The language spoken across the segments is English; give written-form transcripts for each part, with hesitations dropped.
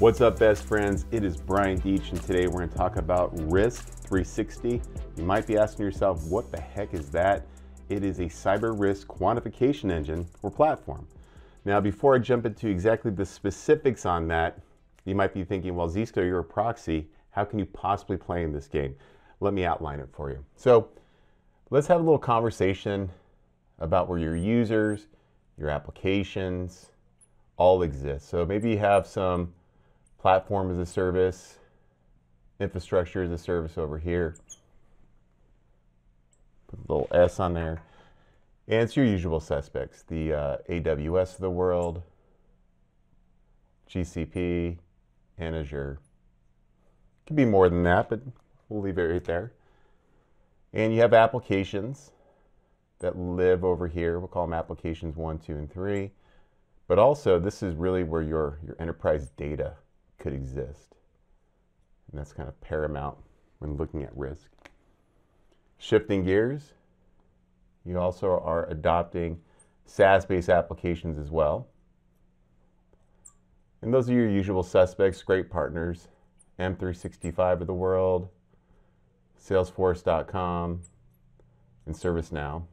What's up, best friends? It is Brian Keach, and today we're going to talk about Risk 360. You might be asking yourself, what the heck is that? It is a cyber risk quantification engine or platform. Now, before I jump into exactly the specifics on that, you might be thinking, well, Zscaler, you're a proxy. How can you possibly play in this game? Let me outline it for you. So let's have a little conversation about where your users, your applications, all exist. So maybe you have some platform as a service, infrastructure as a service over here. Put a little S on there. And it's your usual suspects, the AWS of the world, GCP, and Azure. Could be more than that, but we'll leave it right there. And you have applications that live over here. We'll call them applications 1, 2, and 3. But also, this is really where your enterprise data could exist. And that's kind of paramount when looking at risk. Shifting gears, you also are adopting SaaS-based applications as well. And those are your usual suspects, great partners, M365 of the world, Salesforce.com, and ServiceNow.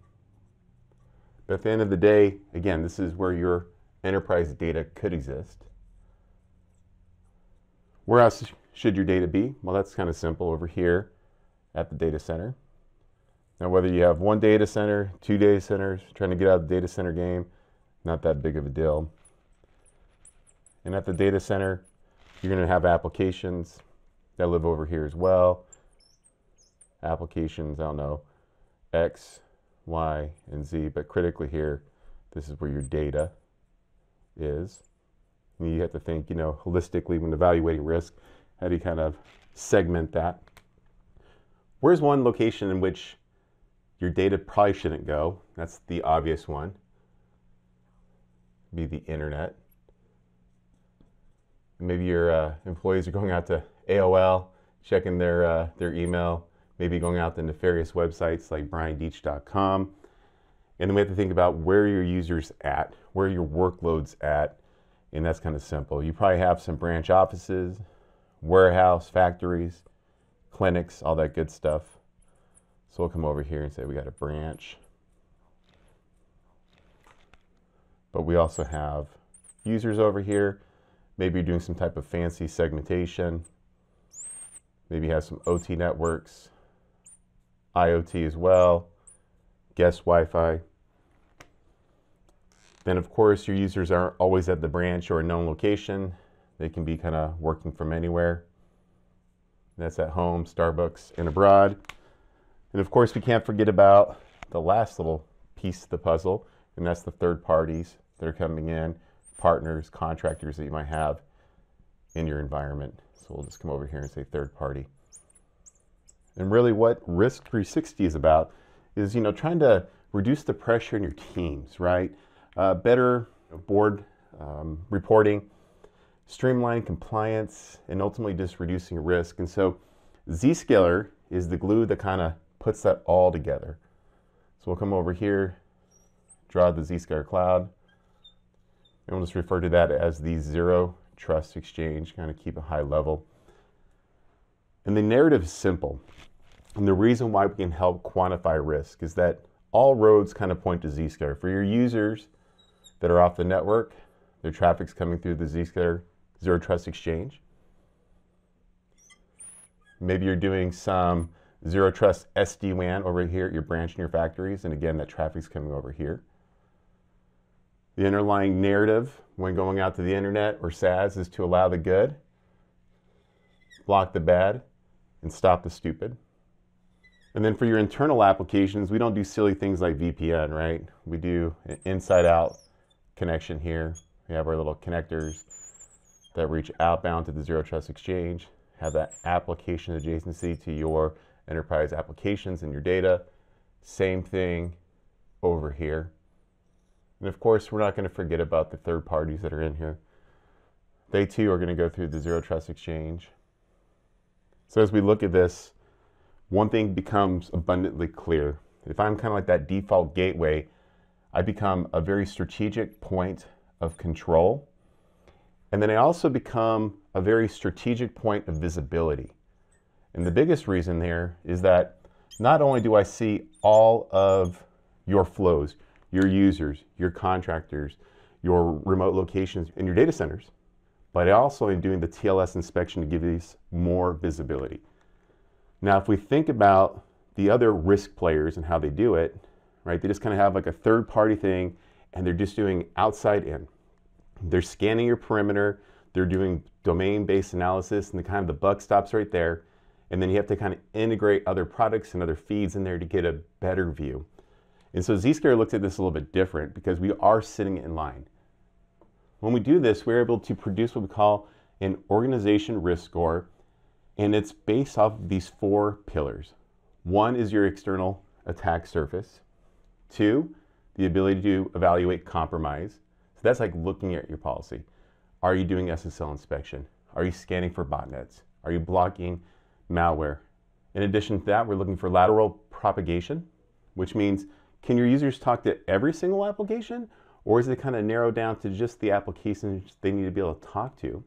But at the end of the day, again, this is where your enterprise data could exist. Where else should your data be? Well, that's kind of simple, over here at the data center. Now, whether you have one data center, two data centers, trying to get out of the data center game, not that big of a deal. And at the data center, you're going to have applications that live over here as well. Applications, I don't know, X, Y, and Z, but critically here, this is where your data is. And you have to think, you know, holistically when evaluating risk, how do you kind of segment that? Where's one location in which your data probably shouldn't go? That's the obvious one. Be the internet. Maybe your employees are going out to AOL, checking their email, maybe going out to nefarious websites like briandeach.com. And then we have to think about where your users at, where your workloads at, and that's kind of simple. You probably have some branch offices, warehouse, factories, clinics, all that good stuff. So we'll come over here and say we got a branch. But we also have users over here. Maybe you're doing some type of fancy segmentation. Maybe you have some OT networks, IoT as well, guest Wi-Fi. Then, of course, your users aren't always at the branch or a known location. They can be kind of working from anywhere. That's at home, Starbucks, and abroad. And, of course, we can't forget about the last little piece of the puzzle, and that's the third parties that are coming in, partners, contractors that you might have in your environment. So we'll just come over here and say third party. And really what Risk 360 is about is, you know, trying to reduce the pressure in your teams, right? Better board reporting, streamline compliance, and ultimately just reducing risk. And so Zscaler is the glue that kind of puts that all together. So we'll come over here, draw the Zscaler cloud, and we'll just refer to that as the Zero Trust Exchange, kind of keep it high level. And the narrative is simple. And the reason why we can help quantify risk is that all roads kind of point to Zscaler. For your users that are off the network, their traffic's coming through the Zscaler Zero Trust Exchange. Maybe you're doing some Zero Trust SD-WAN over here at your branch and your factories, and again, that traffic's coming over here. The underlying narrative when going out to the internet or SaaS is to allow the good, block the bad, and stop the stupid. And then for your internal applications, we don't do silly things like VPN, right? We do an inside-out connection here. We have our little connectors that reach outbound to the Zero Trust Exchange, have that application adjacency to your enterprise applications and your data. Same thing over here. And of course, we're not going to forget about the third parties that are in here. They too are going to go through the Zero Trust Exchange. So as we look at this, one thing becomes abundantly clear. If I'm kind of like that default gateway, I become a very strategic point of control. And then I also become a very strategic point of visibility. And the biggest reason there is that not only do I see all of your flows, your users, your contractors, your remote locations, and your data centers, but I also am doing the TLS inspection to give these more visibility. Now, if we think about the other risk players and how they do it, right? They just kind of have like a third-party thing, and they're just doing outside in. They're scanning your perimeter, they're doing domain-based analysis, and the kind of the buck stops right there. And then you have to kind of integrate other products and other feeds in there to get a better view. And so Zscaler looks at this a little bit different because we are sitting in line. When we do this, we're able to produce what we call an organization risk score, and it's based off of these four pillars. One is your external attack surface. Two, the ability to evaluate compromise. So that's like looking at your policy. Are you doing SSL inspection? Are you scanning for botnets? Are you blocking malware? In addition to that, we're looking for lateral propagation, which means can your users talk to every single application, or is it kind of narrowed down to just the applications they need to be able to talk to?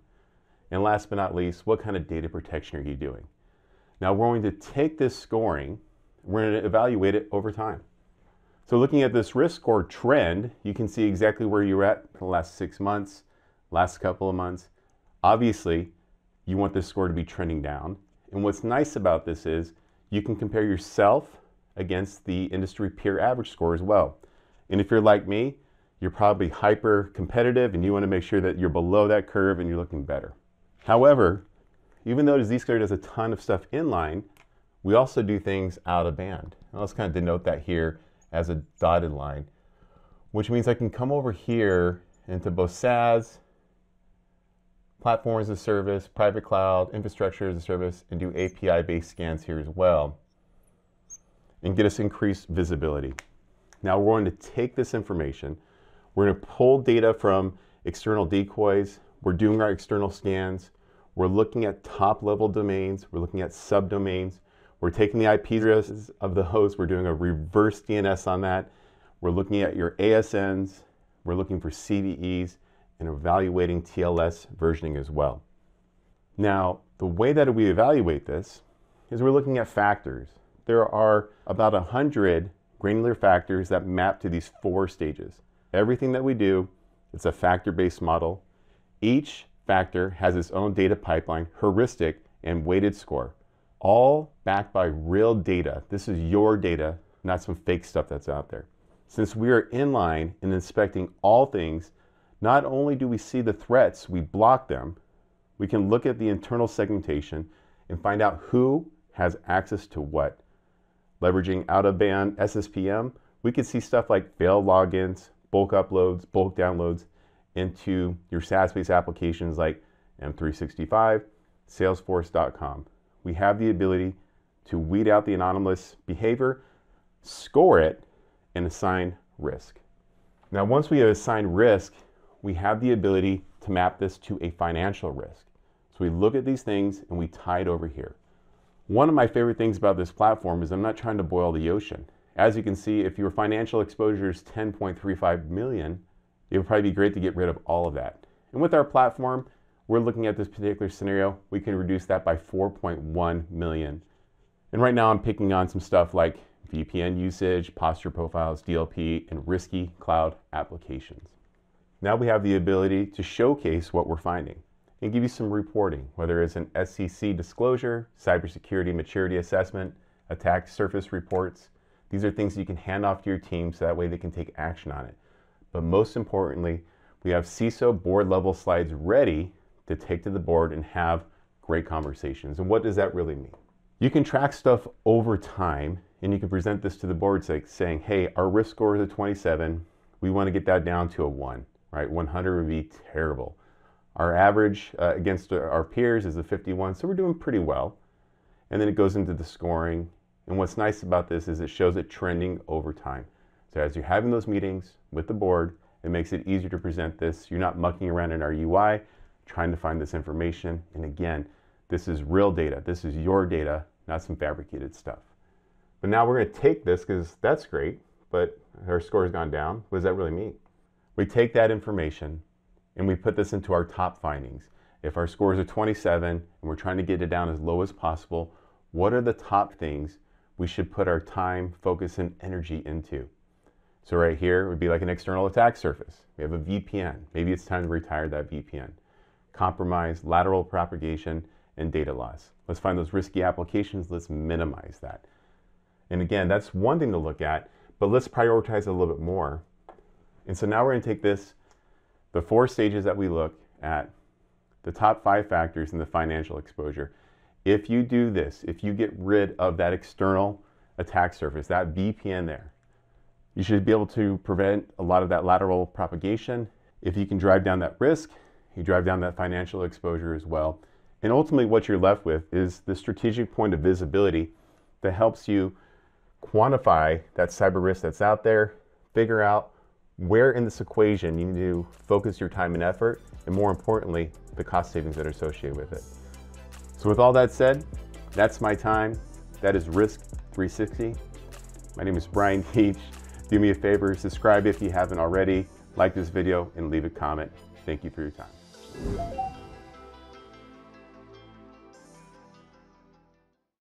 And last but not least, what kind of data protection are you doing? Now we're going to take this scoring, we're going to evaluate it over time. So looking at this risk score trend, you can see exactly where you're at for the last 6 months, last couple of months. Obviously, you want this score to be trending down. And what's nice about this is you can compare yourself against the industry peer average score as well. And if you're like me, you're probably hyper competitive and you want to make sure that you're below that curve and you're looking better. However, even though Zscaler does a ton of stuff inline, we also do things out of band. Now let's kind of denote that here as a dotted line, which means I can come over here into both SaaS, platform as a service, private cloud, infrastructure as a service, and do API-based scans here as well, and get us increased visibility. Now we're going to take this information, we're going to pull data from external decoys, we're doing our external scans, we're looking at top-level domains, we're looking at subdomains, we're taking the IP addresses of the host, we're doing a reverse DNS on that, we're looking at your ASNs, we're looking for CVEs, and evaluating TLS versioning as well. Now, the way that we evaluate this is we're looking at factors. There are about 100 granular factors that map to these four stages. Everything that we do, it's a factor-based model. Each factor has its own data pipeline, heuristic, and weighted score. All backed by real data. This is your data, not some fake stuff that's out there. Since we are inline in inspecting all things, not only do we see the threats, we block them, we can look at the internal segmentation and find out who has access to what. Leveraging out-of-band SSPM, we can see stuff like failed logins, bulk uploads, bulk downloads into your SaaS-based applications like M365, Salesforce.com. We have the ability to weed out the anomalous behavior, score it, and assign risk. Now, once we have assigned risk, we have the ability to map this to a financial risk. So we look at these things and we tie it over here. One of my favorite things about this platform is I'm not trying to boil the ocean. As you can see, if your financial exposure is 10.35 million, it would probably be great to get rid of all of that. And with our platform, we're looking at this particular scenario, we can reduce that by 4.1 million. And right now I'm picking on some stuff like VPN usage, posture profiles, DLP, and risky cloud applications. Now we have the ability to showcase what we're finding and give you some reporting, whether it's an SEC disclosure, cybersecurity maturity assessment, attack surface reports. These are things you can hand off to your team so that way they can take action on it. But most importantly, we have CISO board level slides ready to take to the board and have great conversations. And what does that really mean? You can track stuff over time and you can present this to the board saying, hey, our risk score is a 27. We want to get that down to a 1, right? 100 would be terrible. Our average against our peers is a 51, so we're doing pretty well. And then it goes into the scoring. And what's nice about this is it shows it trending over time. So as you're having those meetings with the board, it makes it easier to present this. You're not mucking around in our UI, trying to find this information. And again, this is real data. This is your data, not some fabricated stuff. But now we're going to take this because that's great, but our score has gone down. What does that really mean? We take that information and we put this into our top findings. If our scores are 27 and we're trying to get it down as low as possible, what are the top things we should put our time, focus, and energy into? So right here would be like an external attack surface. We have a VPN. Maybe it's time to retire that VPN. Compromise, lateral propagation, and data loss. Let's find those risky applications. Let's minimize that. And again, that's one thing to look at, but let's prioritize a little bit more. And so now we're going to take this, the four stages that we look at, the top five factors, and the financial exposure. If you do this, if you get rid of that external attack surface, that VPN there, you should be able to prevent a lot of that lateral propagation. If you can drive down that risk, you drive down that financial exposure as well. And ultimately what you're left with is the strategic point of visibility that helps you quantify that cyber risk that's out there, figure out where in this equation you need to focus your time and effort, and more importantly, the cost savings that are associated with it. So with all that said, that's my time. That is Risk 360. My name is Brian Keach. Do me a favor, subscribe if you haven't already, like this video, and leave a comment. Thank you for your time.